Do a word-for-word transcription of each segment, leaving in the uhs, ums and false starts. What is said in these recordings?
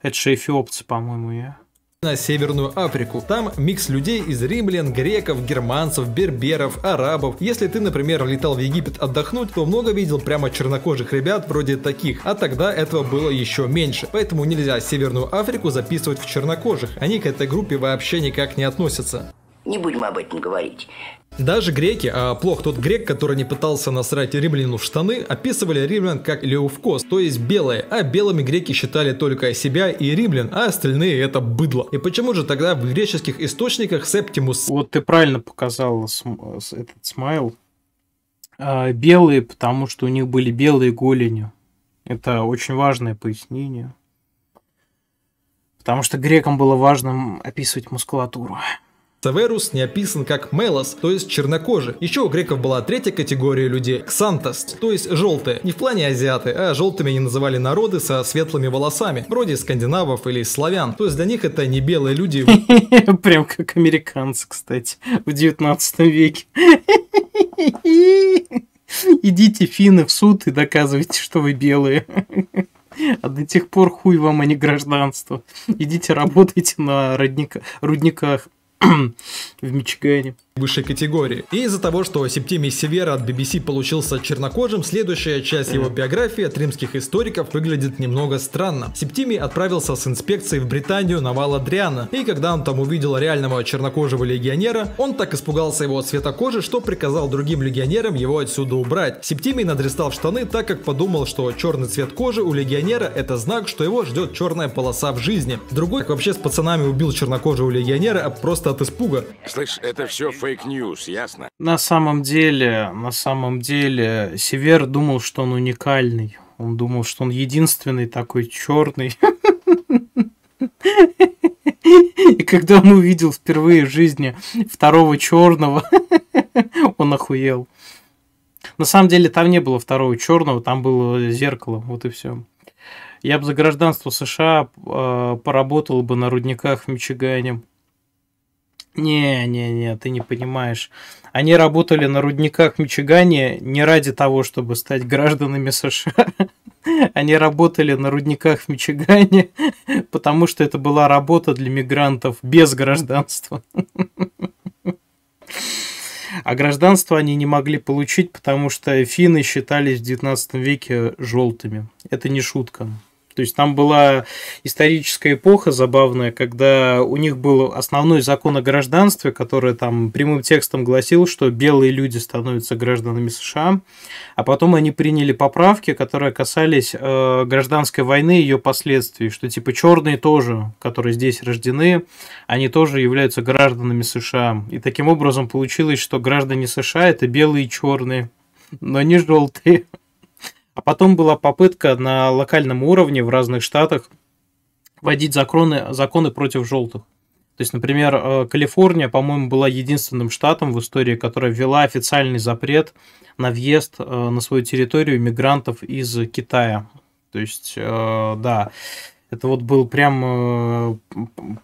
Это же эфиопцы, по-моему, я. На Северную Африку. Там микс людей из римлян, греков, германцев, берберов, арабов. Если ты, например, летал в Египет отдохнуть, то много видел прямо чернокожих ребят вроде таких, а тогда этого было еще меньше. Поэтому нельзя Северную Африку записывать в чернокожих, они к этой группе вообще никак не относятся. Не будем об этом говорить. Даже греки, а плох тот грек, который не пытался насрать римлянину в штаны, описывали римлян как леувкос, то есть белые, а белыми греки считали только себя и римлян, а остальные это быдло. И почему же тогда в греческих источниках Септимус... Вот ты правильно показал этот смайл. Белые, потому что у них были белые голени. Это очень важное пояснение. Потому что грекам было важно описывать мускулатуру. Северус не описан как мелос, то есть чернокожий. Еще у греков была третья категория людей – ксантос, то есть желтые. Не в плане азиаты, а желтыми они называли народы со светлыми волосами, вроде скандинавов или славян. То есть для них это не белые люди. Прям как американцы, кстати, в девятнадцатом веке. Идите, финны, в суд и доказывайте, что вы белые. А до тех пор хуй вам, а не гражданство. Идите работайте на рудниках. В Мичигане. Высшей категории. И из-за того, что Септимий Север от би би си получился чернокожим, следующая часть его биографии от римских историков выглядит немного странно. Септимий отправился с инспекцией в Британию на вал Адриана, и когда он там увидел реального чернокожего легионера, он так испугался его цвета кожи, что приказал другим легионерам его отсюда убрать. Септимий надрестал в штаны, так как подумал, что черный цвет кожи у легионера это знак, что его ждет черная полоса в жизни. Другой так вообще с пацанами убил чернокожего легионера просто от испуга. Слышь, это все фейк. Фейк-ньюс, ясно? На самом деле, на самом деле, Север думал, что он уникальный. Он думал, что он единственный такой черный. И когда он увидел впервые в жизни второго черного, он охуел. На самом деле там не было второго черного, там было зеркало, вот и все. Я бы за гражданство США поработал бы на рудниках в Мичигане. Не-не-не, ты не понимаешь. Они работали на рудниках в Мичигане не ради того, чтобы стать гражданами США. Они работали на рудниках в Мичигане, потому что это была работа для мигрантов без гражданства. А гражданство они не могли получить, потому что финны считались в девятнадцатом веке желтыми. Это не шутка. То есть там была историческая эпоха забавная, когда у них был основной закон о гражданстве, который там прямым текстом гласил, что белые люди становятся гражданами США, а потом они приняли поправки, которые касались э, гражданской войны и ее последствий, что типа черные тоже, которые здесь рождены, они тоже являются гражданами США. И таким образом получилось, что граждане США это белые и черные, но не желтые. А потом была попытка на локальном уровне в разных штатах вводить законы, законы против желтых. То есть, например, Калифорния, по-моему, была единственным штатом в истории, которая ввела официальный запрет на въезд на свою территорию мигрантов из Китая. То есть, да, это вот был прям,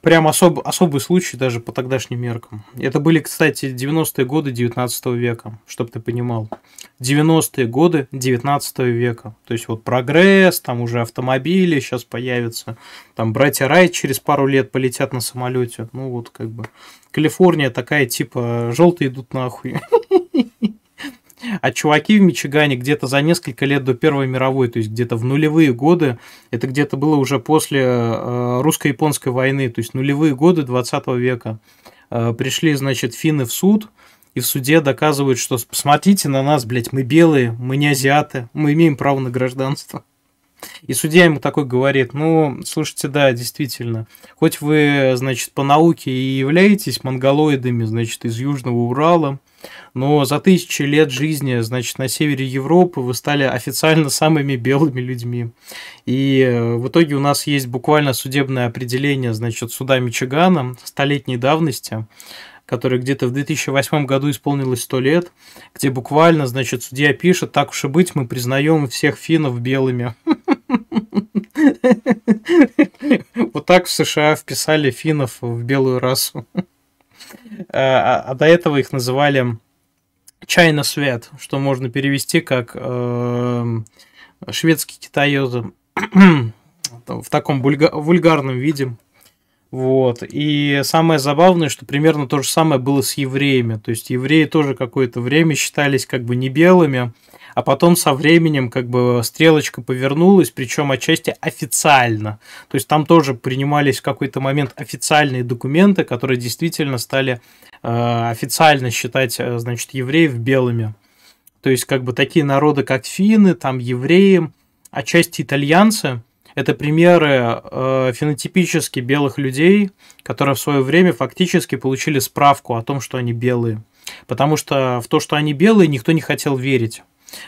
прям особ, особый случай даже по тогдашним меркам. Это были, кстати, девяностые годы девятнадцатого века, чтобы ты понимал. девяностые годы девятнадцатого века. То есть, вот прогресс, там уже автомобили сейчас появятся. Там братья Райт через пару лет полетят на самолете. Ну, вот как бы. Калифорния такая, типа, желтые идут нахуй. А чуваки в Мичигане где-то за несколько лет до Первой мировой, то есть где-то в нулевые годы, это где-то было уже после русско-японской войны, то есть нулевые годы двадцатого века, пришли, значит, финны в суд, и в суде доказывают, что посмотрите на нас, блядь, мы белые, мы не азиаты, мы имеем право на гражданство. И судья ему такой говорит, ну, слушайте, да, действительно, хоть вы, значит, по науке и являетесь монголоидами, значит, из Южного Урала, но за тысячи лет жизни, значит, на севере Европы вы стали официально самыми белыми людьми. И в итоге у нас есть буквально судебное определение, значит, суда Мичигана столетней давности, которое где-то в две тысячи восьмом году исполнилось сто лет, где буквально, значит, судья пишет, так уж и быть, мы признаем всех финнов белыми. Вот так в США вписали финнов в белую расу. А, а до этого их называли China Sweat, что можно перевести как э, шведский китаёзы. в таком бульга... вульгарном виде. Вот. И самое забавное, что примерно то же самое было с евреями. То есть евреи тоже какое-то время считались как бы не белыми, а потом со временем как бы стрелочка повернулась, причем отчасти официально. То есть там тоже принимались в какой-то момент официальные документы, которые действительно стали э, официально считать, значит, евреев белыми. То есть как бы такие народы, как финны, там евреи, отчасти итальянцы. Это примеры э, фенотипически белых людей, которые в свое время фактически получили справку о том, что они белые. Потому что в то, что они белые, никто не хотел верить.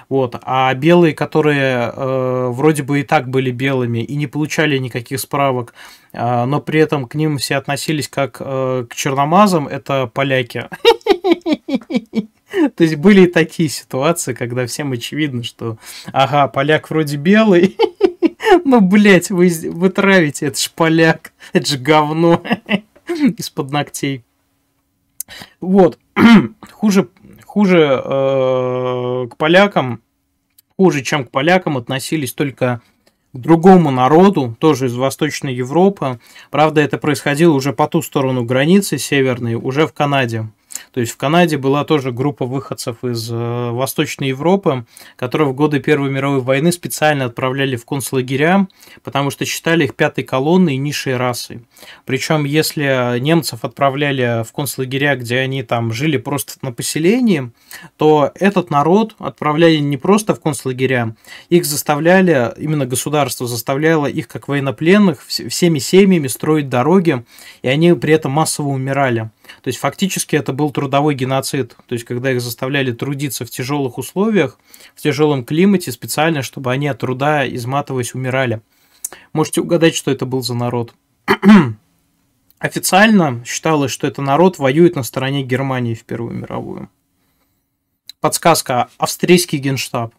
Вот. А белые, которые э, вроде бы и так были белыми и не получали никаких справок, э, но при этом к ним все относились как э, к черномазам, это поляки. То есть были и такие ситуации, когда всем очевидно, что ага, поляк вроде белый. Ну, блядь, вы, вы травите, это ж поляк, это ж говно из-под ногтей. Вот, хуже, хуже э, к полякам, хуже, чем к полякам относились только к другому народу, тоже из Восточной Европы. Правда, это происходило уже по ту сторону границы северной, уже в Канаде. То есть в Канаде была тоже группа выходцев из э, Восточной Европы, которые в годы Первой мировой войны специально отправляли в концлагеря, потому что считали их пятой колонной и низшей расой. Причем, если немцев отправляли в концлагеря, где они там жили просто на поселении, то этот народ отправляли не просто в концлагеря, их заставляли, именно государство заставляло их, как военнопленных, всеми семьями строить дороги, и они при этом массово умирали. То есть фактически это был трудовой геноцид, то есть когда их заставляли трудиться в тяжелых условиях, в тяжелом климате, специально, чтобы они от труда, изматываясь, умирали. Можете угадать, что это был за народ. Официально считалось, что этот народ воюет на стороне Германии в Первую мировую. Подсказка: австрийский генштаб.